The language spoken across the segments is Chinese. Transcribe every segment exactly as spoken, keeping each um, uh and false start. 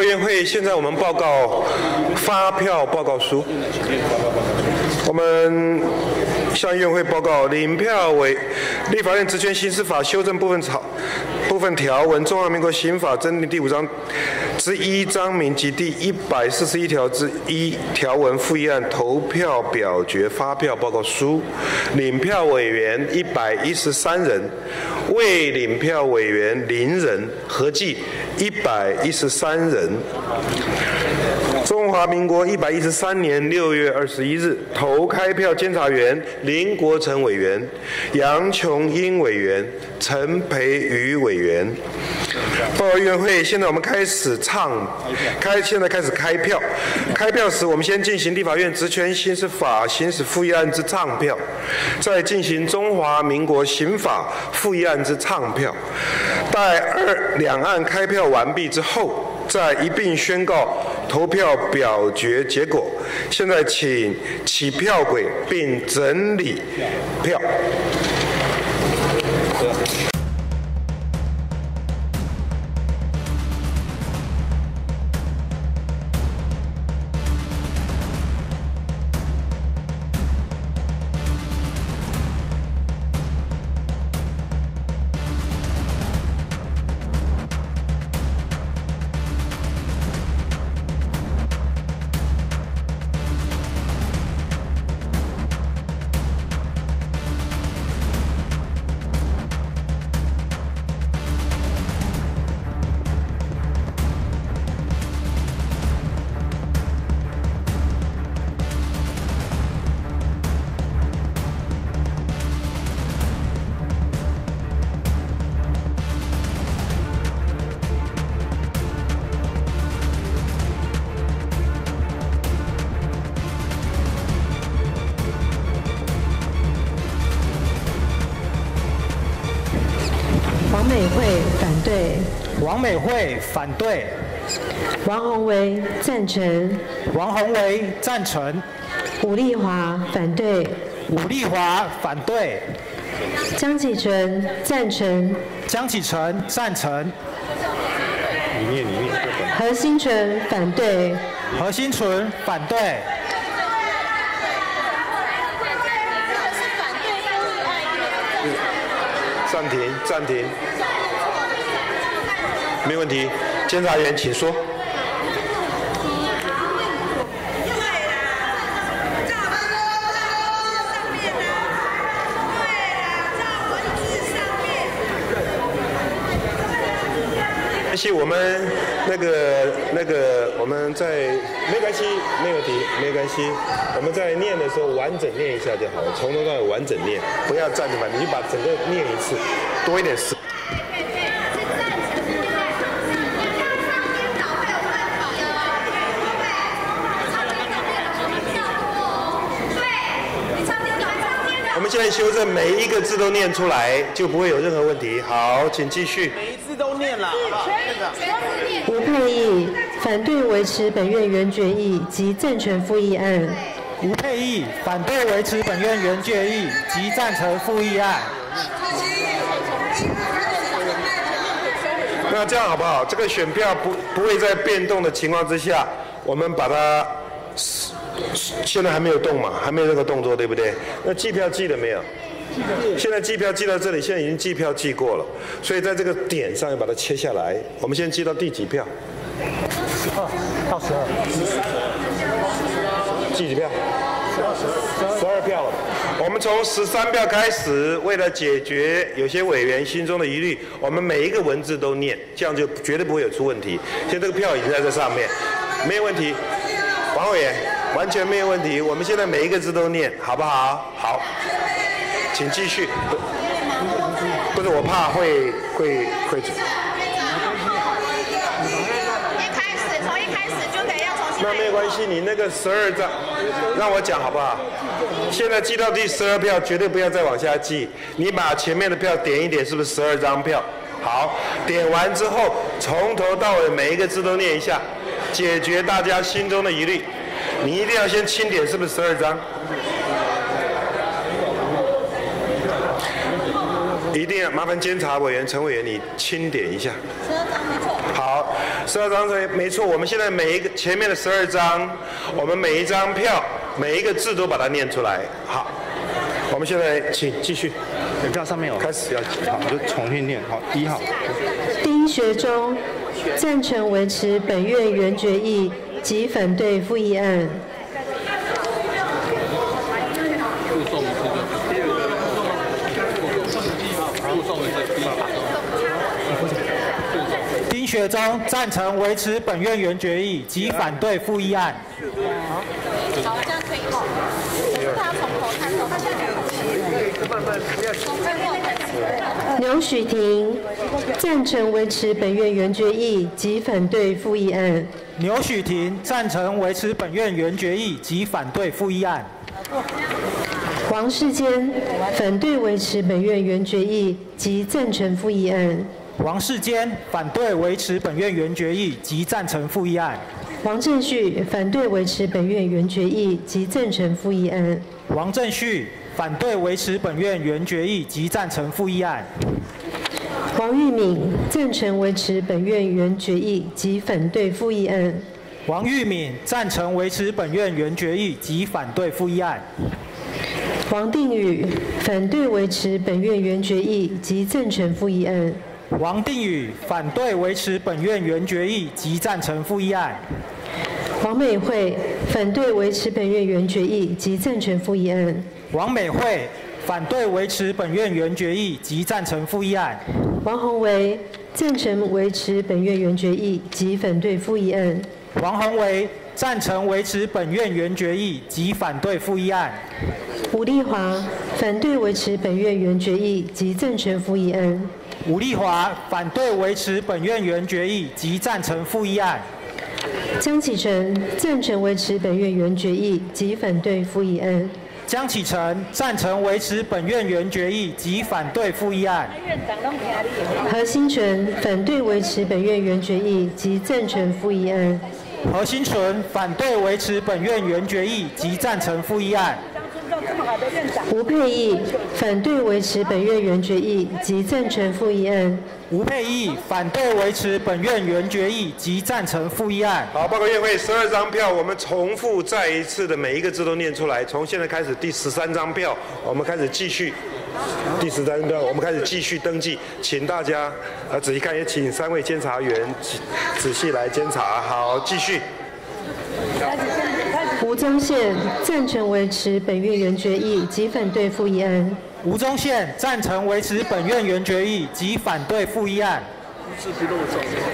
委员会现在我们报告发票报告书，我们向院会报告领票为立法院职权行使法修正部分草部分条文，中华民国刑法增订第五章之一章名及第一百四十一条之一条文附议案投票表决发票报告书，领票委员一百一十三人，未领票委员零人，合计一百一十三人。中华民国一百一十三年六月二十一日投开票监察员林国成委员、杨琼英委员、陈培瑜委员。报告院会，现在我们开始唱开，现在开始开票。开票时，我们先进行立法院职权行使法行使附议案之唱票，再进行中华民国刑法附议案之唱票。待二两岸开票完毕之后，再一并宣告投票表决结果。现在请起票轨并整理票。王美惠反对，王宏维赞成，王宏维赞成，伍丽华反对，伍丽华反对，江启臣赞成，江启臣赞成，何新纯反对，何新纯反对。暂停，暂停。没问题，监察员请说。而且我们那个那个我们在没关系，没问题，没关系。我们在念的时候完整念一下就好了，从头到尾完整念，不要站着嘛，你就把整个念一次，多一点时。现在修正每一个字都念出来，就不会有任何问题。好，请继续。每一字都念了，好不好？吴佩益反对维持本院原决议及赞成附议案。吴佩益反对维持本院原决议及赞成附议案。那这样好不好？这个选票不不会在变动的情况之下，我们把它。现在还没有动嘛，还没有那个动作，对不对？那计票计了没有？现在计票计到这里，现在已经计票计过了，所以在这个点上要把它切下来。我们先计到第几票？十二到十二。计几票？十二，十二票了。我们从十三票开始，为了解决有些委员心中的疑虑，我们每一个文字都念，这样就绝对不会有出问题。现在这个票已经在这上面，没有问题。王委员。完全没有问题，我们现在每一个字都念，好不好？好，请继续。不是我怕会会会。一开始从一开始就得要重新。那没有关系，你那个十二张，让我讲好不好？现在记到第十二票，绝对不要再往下记。你把前面的票点一点，是不是十二张票？好，点完之后从头到尾每一个字都念一下，解决大家心中的疑虑。你一定要先清点，是不是十二张？一定要麻烦监察委员陈委员，你清点一下。好，十二张对，没错。我们现在每一个前面的十二张，我们每一张票、每一个字都把它念出来。好，我们现在请继续。你看上面有开始要，好，我就重新念。好，一号。丁学忠赞成维持本院原决议及反对复议案。 丁学忠赞成维持本院原决议及反对复议案。好，这样可以吗？他从头看到现在。牛许婷赞成维持本院原决议及反对复议案。牛许婷赞成维持本院原决议及反对复议案。 王世坚反对维持本院原决议及赞成复议案。王世坚反对维持本院原决议及赞成复议案。王正旭反对维持本院原决议及赞成复议案。王正旭反对维持本院原决议及赞成复议案。王玉敏赞成维持本院原决议及反对复议案。王玉敏赞成维持本院原决议及反对复议案。 王定宇反对维持本院原决议及赞成复议案。王定宇反对维持本院原决议及赞成复议案。王美惠反对维持本院原决议及赞成复议案。王美惠反对维持本院原决议及赞成复议案。王宏维赞成维持本院原决议及反对复议案。王宏维赞成维持本院原决议及反对复议案。 伍丽华反对维持本院原决议及赞成复议案。伍丽华反对维持本院原决议及赞成复议案。江启臣赞成维持本院原决议及反对复议案。江启臣赞成维持本院原决议及反对复议案。何新纯反对维持本院原决议及赞成复议案。何新纯反对维持本院原决议及赞成复议案。 吴佩益反对维持本院原决议及赞成复议案。吴佩益反对维持本院原决议及赞成复议案。好，报告院会，十二张票，我们重复再一次的每一个字都念出来。从现在开始，第十三张票，我们开始继续。第十三张票，我们开始继续登记，请大家呃仔细看，也请三位监察员仔细来监察。好，继续。 吴宗宪赞成维持本院原决议及反对复议案。吴宗宪赞成维持本院原决议及反对复议案。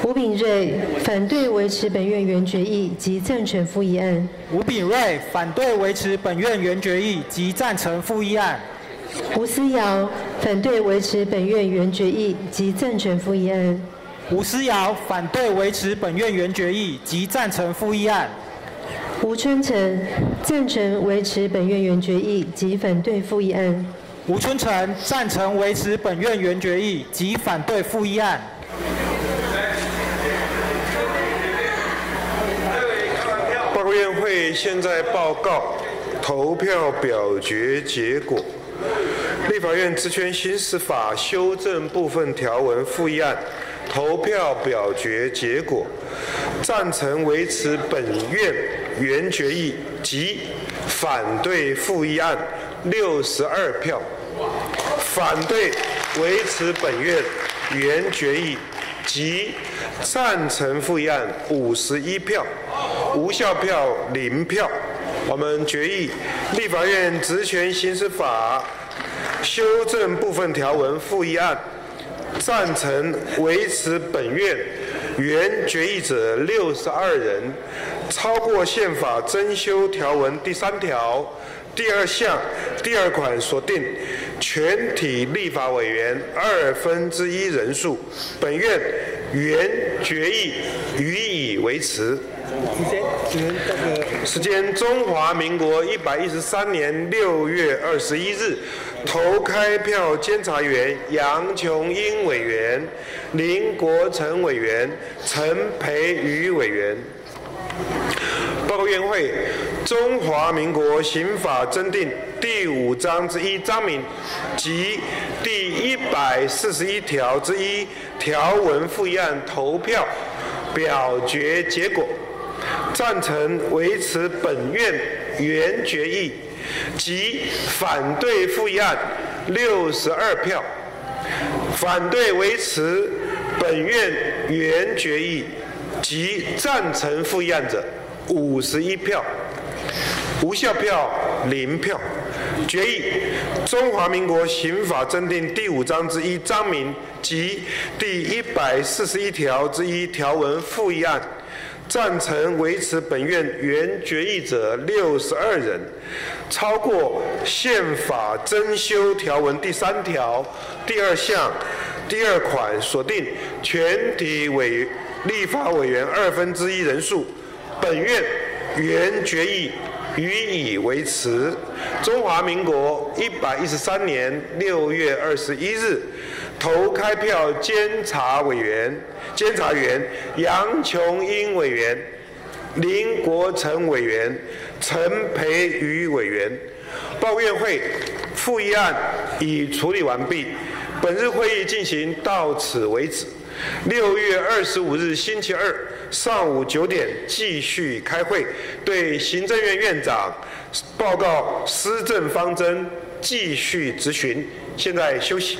吴秉睿反对维持本院原决议及赞成复议案。吴秉睿反对维持本院原决议及赞成复议案。吴思瑶反对维持本院原决议及赞成复议案。吴思瑶反对维持本院原决议及赞成复议案。 吴春成赞成维持本院原决议及反对复议案。吴春成赞成维持本院原决议及反对复议案。报告院会现在报告投票表决结果：立法院职权行使法修正部分条文复议案。 投票表决结果：赞成维持本院原决议及反对复议案六十二票，反对维持本院原决议及赞成复议案五十一票，无效票零票。我们决议《立法院职权行使法》修正部分条文复议案。 赞成维持本院原决议者六十二人，超过宪法增修条文第三条第二项第二款所定全体立法委员二分之一人数，本院原决议予以维持。 时间：中华民国一百一十三年六月二十一日，投开票监察员杨琼英委员、林国成委员、陈培瑜委员。报告院会：中华民国刑法增订第五章之一章名及第一百四十一条之一条文复议案投票。表决结果，赞成维持本院原决议及反对复议案六十二票，反对维持本院原决议及赞成复议案者五十一票，无效票零票。决议：《中华民国刑法》增订第五章之一章名及第一百四十一条之一条文复议案，赞成维持本院原决议者六十二人，超过宪法增修条文第三条第二项第二款所定全体委立法委员二分之一人数，本院原决议予以维持。中华民国一百一十三年六月二十一日，投开票监察委员、监察员杨琼英委员、林国成委员、陈培瑜委员。报院会复议案已处理完毕，本日会议进行到此为止。六月二十五日星期二上午九点继续开会，对行政院院长报告施政方针，继续质询。现在休息。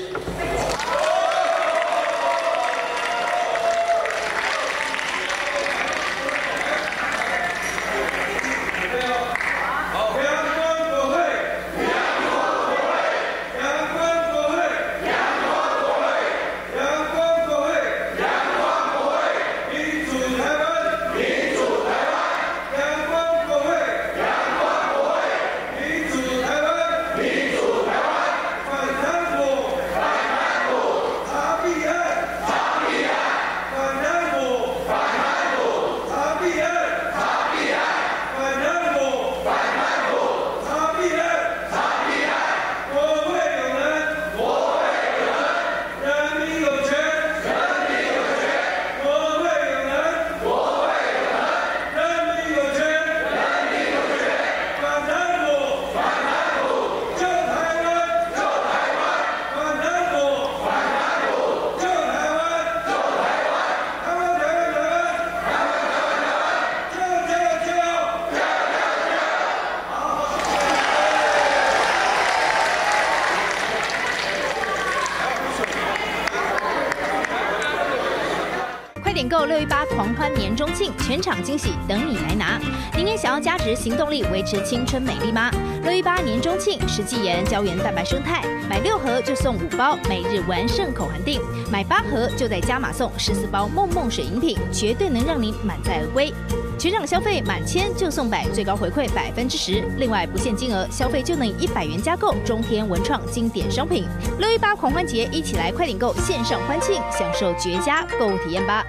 点购六一八狂欢年终庆，全场惊喜等你来拿！您也想要加值行动力，维持青春美丽吗？六一八年终庆，食纪盐胶原蛋白生态，买六盒就送五包每日完胜口含定，买八盒就再加码送十四包梦梦水饮品，绝对能让您满载而归。全场消费满千就送百，最高回馈百分之十。另外不限金额消费就能以一百元加购中天文创经典商品。六一八狂欢节，一起来快点购线上欢庆，享受绝佳购物体验吧！